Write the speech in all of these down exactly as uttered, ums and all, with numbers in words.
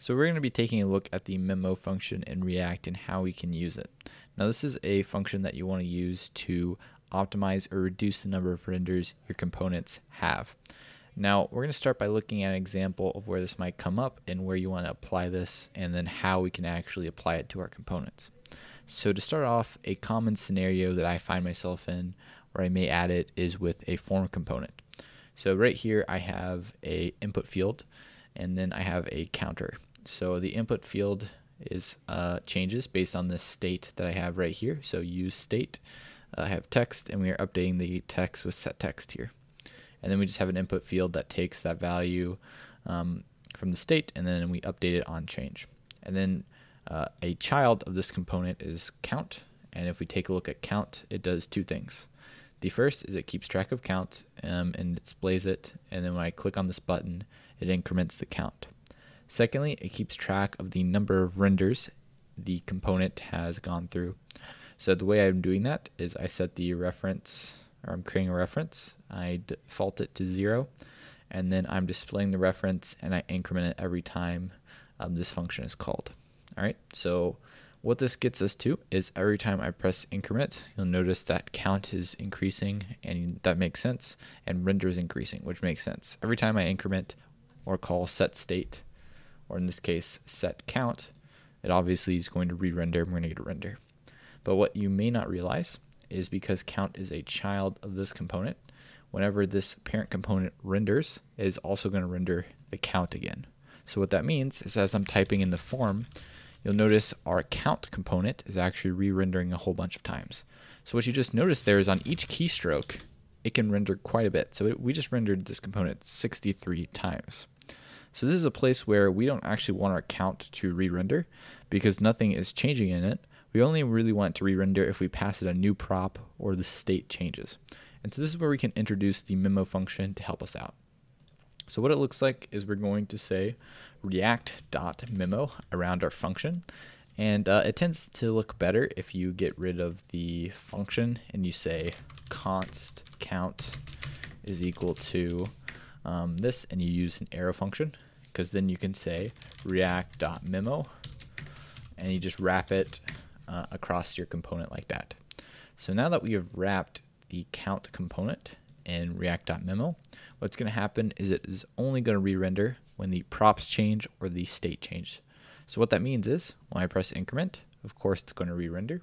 So we're going to be taking a look at the memo function in React and how we can use it. Now this is a function that you want to use to optimize or reduce the number of renders your components have. Now we're going to start by looking at an example of where this might come up and where you want to apply this, and then how we can actually apply it to our components. So to start off, a common scenario that I find myself in where I may add it is with a form component. So right here I have a input field and then I have a counter. So the input field is uh, changes based on this state that I have right here. So use state, uh, I have text, and we are updating the text with set text here. And then we just have an input field that takes that value um, from the state, and then we update it on change. And then uh, a child of this component is count. And if we take a look at count, it does two things. The first is it keeps track of count um, and displays it. And then when I click on this button, it increments the count. Secondly, it keeps track of the number of renders the component has gone through. So the way I'm doing that is I set the reference, or I'm creating a reference, I default it to zero, and then I'm displaying the reference and I increment it every time um, this function is called. All right, so what this gets us to is every time I press increment, you'll notice that count is increasing, and that makes sense, and render is increasing, which makes sense. Every time I increment or call set state, or in this case set count, it obviously is going to re-render, and we're gonna get a render. But what you may not realize is because count is a child of this component, whenever this parent component renders, it is also going to render the count again. So what that means is as I'm typing in the form, you'll notice our count component is actually re-rendering a whole bunch of times. So what you just noticed there is on each keystroke, it can render quite a bit. So it, we just rendered this component sixty-three times. So this is a place where we don't actually want our count to re-render because nothing is changing in it. We only really want it to re-render if we pass it a new prop or the state changes. And so this is where we can introduce the memo function to help us out. So what it looks like is we're going to say react.memo around our function. And uh, it tends to look better if you get rid of the function and you say const count is equal to um, this, and you use an arrow function, because then you can say react.memo and you just wrap it Uh, across your component like that. So now that we have wrapped the count component in react.memo, what's going to happen is it is only going to re-render when the props change or the state change. So what that means is when I press increment, of course it's going to re-render,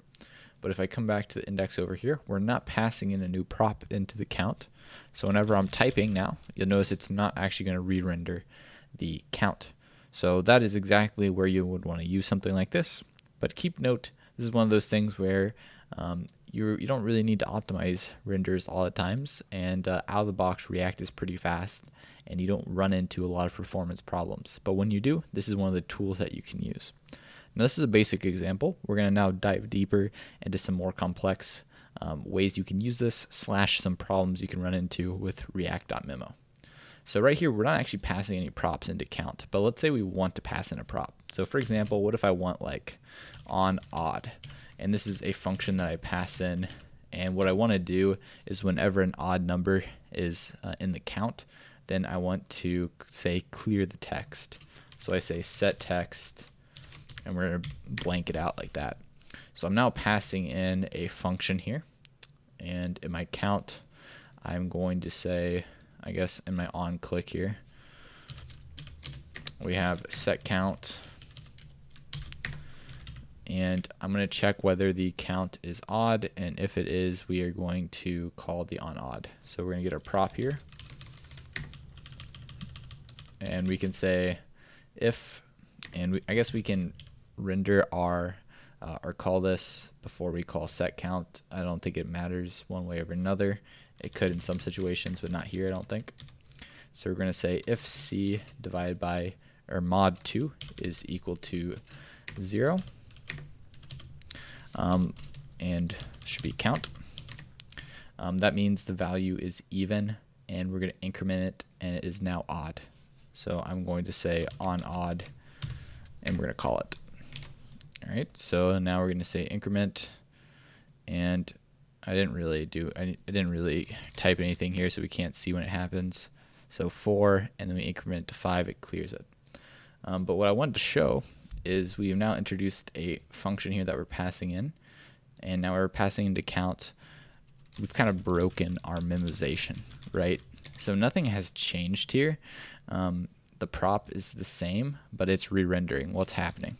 but if I come back to the index over here, we're not passing in a new prop into the count. So whenever I'm typing now, you'll notice it's not actually going to re-render the count. So that is exactly where you would want to use something like this. But keep note, this is one of those things where um, you you don't really need to optimize renders all the times, and uh, out of the box React is pretty fast and you don't run into a lot of performance problems. But when you do, this is one of the tools that you can use. Now this is a basic example. We're going to now dive deeper into some more complex um, ways you can use this, slash some problems you can run into with react.memo. So right here, we're not actually passing any props into count, but let's say we want to pass in a prop. So for example, what if I want like on odd, and this is a function that I pass in, and what I want to do is whenever an odd number is uh, in the count, then I want to say clear the text. So I say set text, and we're going to blank it out like that. So I'm now passing in a function here, and in my count, I'm going to say, I guess in my on click here, we have set count, and I'm going to check whether the count is odd, and if it is, we are going to call the on odd. So we're going to get our prop here, and we can say if, and we, I guess we can render our uh, or call this before we call set count. I don't think it matters one way or another. It could in some situations, but not here, I don't think. So we're going to say if c divided by, or mod two is equal to zero, um, and should be count. Um, that means the value is even, and we're going to increment it, and it is now odd. So I'm going to say on odd, and we're going to call it. All right, so now we're going to say increment, and I didn't really do, I didn't really type anything here, so we can't see when it happens. So four, and then we increment it to five, it clears it. Um, but what I wanted to show is we've now introduced a function here that we're passing in, and now we're passing into count. We've kind of broken our memoization, right? So nothing has changed here. Um, the prop is the same, but it's re-rendering what's happening.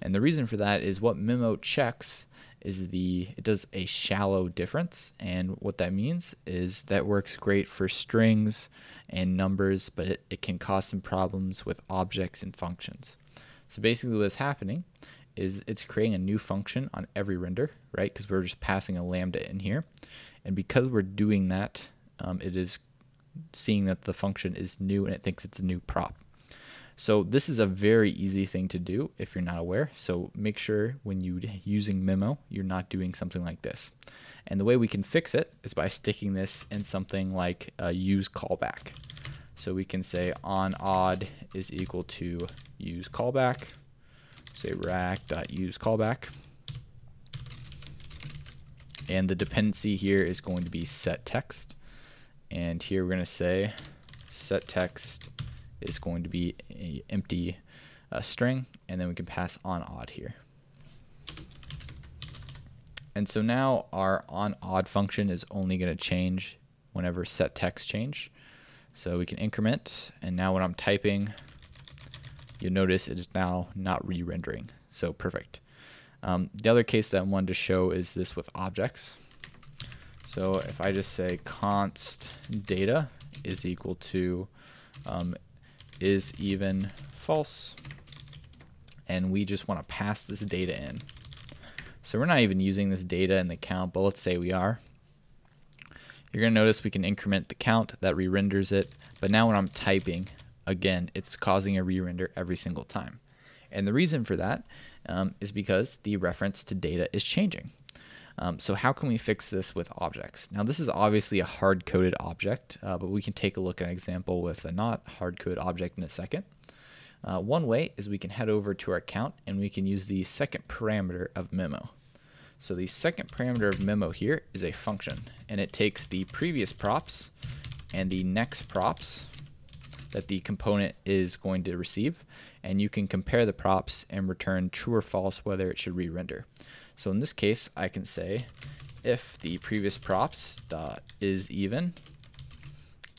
And the reason for that is what memo checks is the, it does a shallow difference. And what that means is that works great for strings and numbers, but it, it can cause some problems with objects and functions. So basically what's happening is it's creating a new function on every render, right? Because we're just passing a lambda in here. And because we're doing that, um, it is seeing that the function is new and it thinks it's a new prop. So this is a very easy thing to do if you're not aware. So make sure when you're using memo, you're not doing something like this. And the way we can fix it is by sticking this in something like a useCallback. So we can say on odd is equal to useCallback. Say rack.useCallback. And the dependency here is going to be set text. And here we're going to say set text is going to be an empty uh, string, and then we can pass on odd here. And so now our on odd function is only going to change whenever set text change. So we can increment, and now when I'm typing, you'll notice it is now not re-rendering. So perfect. Um, the other case that I wanted to show is this with objects. So if I just say const data is equal to um, is even false, and we just want to pass this data in. So we're not even using this data in the count, but let's say we are. You're going to notice we can increment the count, that re-renders it, but now when I'm typing, again, it's causing a re-render every single time. And the reason for that um, is because the reference to data is changing. Um, so how can we fix this with objects? Now this is obviously a hard-coded object, uh, but we can take a look at an example with a not hard-coded object in a second. Uh, one way is we can head over to our count and we can use the second parameter of memo. So the second parameter of memo here is a function, and it takes the previous props and the next props that the component is going to receive, and you can compare the props and return true or false whether it should re-render. So in this case, I can say if the previous props dot is even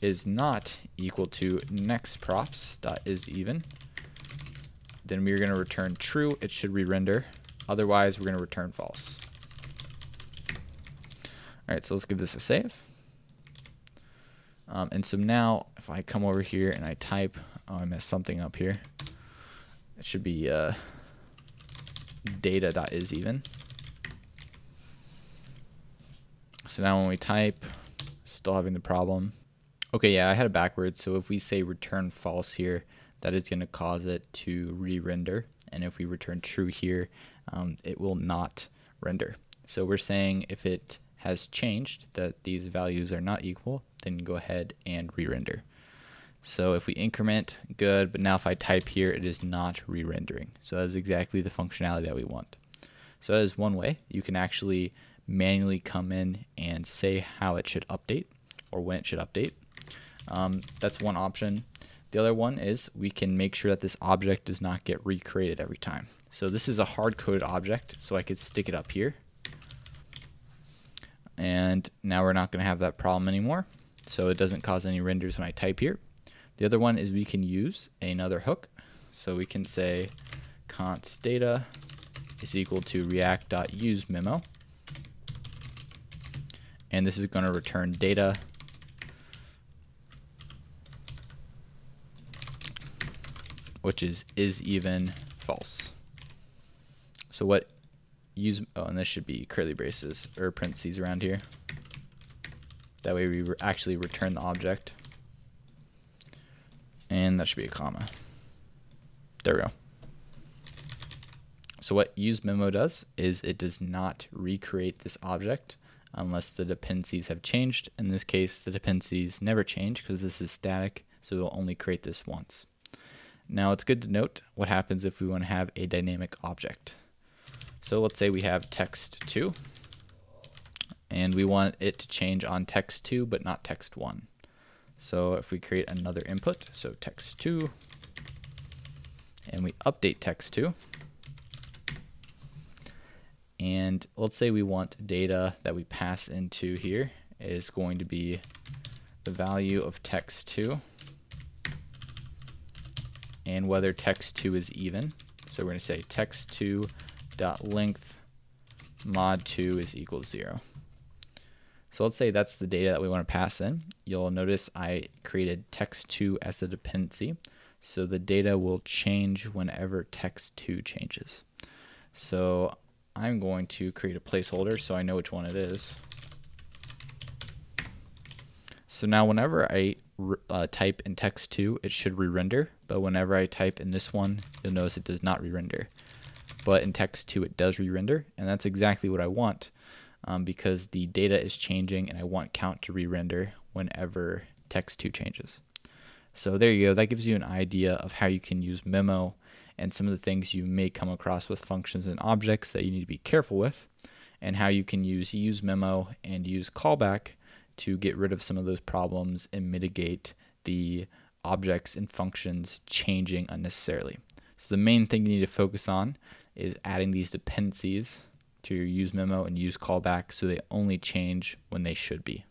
is not equal to next props dot is even, then we're going to return true, it should re-render, otherwise we're going to return false. All right, so let's give this a save. Um, and so now if I come over here and I type, oh, I messed something up here. It should be uh, data.isEven. So now when we type, still having the problem. Okay, yeah, I had it backwards. So if we say return false here, that is going to cause it to re-render. And if we return true here, um, it will not render. So we're saying if it has changed, that these values are not equal, then go ahead and re-render. So if we increment, good, but now if I type here, it is not re-rendering. So that is exactly the functionality that we want. So that is one way. You can actually manually come in and say how it should update or when it should update. Um, that's one option. The other one is we can make sure that this object does not get recreated every time. So this is a hard-coded object, so I could stick it up here. And now we're not going to have that problem anymore, so it doesn't cause any renders when I type here. The other one is we can use another hook, so we can say const data is equal to react.useMemo, and this is going to return data, which is is even false. So what use, oh, and this should be curly braces or parentheses around here. That way we re actually return the object. And that should be a comma. There we go. So what useMemo does is it does not recreate this object unless the dependencies have changed. In this case, the dependencies never change because this is static, so it will only create this once. Now it's good to note what happens if we want to have a dynamic object. So let's say we have text two, and we want it to change on text two, but not text one. So if we create another input, so text two, and we update text to. And let's say we want data that we pass into here is going to be the value of text two and whether text two is even. So we're going to say text two dot length mod two is equal to zero. So let's say that's the data that we want to pass in. You'll notice I created text two as a dependency. So the data will change whenever text two changes. So I'm going to create a placeholder so I know which one it is. So now whenever I uh, type in text two, it should re-render. But whenever I type in this one, you'll notice it does not re-render. But in text two, it does re-render. And that's exactly what I want um, because the data is changing and I want count to re-render whenever text two changes. So there you go. That gives you an idea of how you can use Memo and some of the things you may come across with functions and objects that you need to be careful with, and how you can use useMemo and useCallback to get rid of some of those problems and mitigate the objects and functions changing unnecessarily. So the main thing you need to focus on is adding these dependencies to your useMemo and useCallback so they only change when they should be.